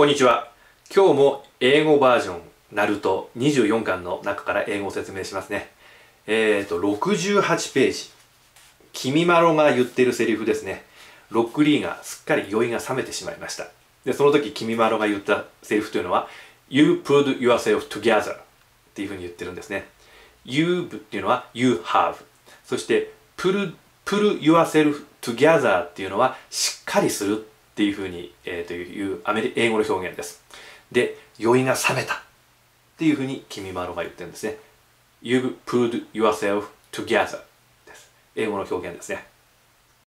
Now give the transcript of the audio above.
こんにちは。今日も英語バージョンナルト24巻の中から英語を説明しますね。68ページ、君まろが言ってるセリフですね。ロックリーがすっかり酔いが冷めてしまいました。でその時君まろが言ったセリフというのは You put yourself together っていうふうに言ってるんですね。You っていうのは You have、 そして Put yourself together っていうのはしっかりするっていうふうに、いう英語の表現です。で、酔いが冷めたっていうふうに君まろが言ってるんですね。You've put yourself together です。英語の表現ですね。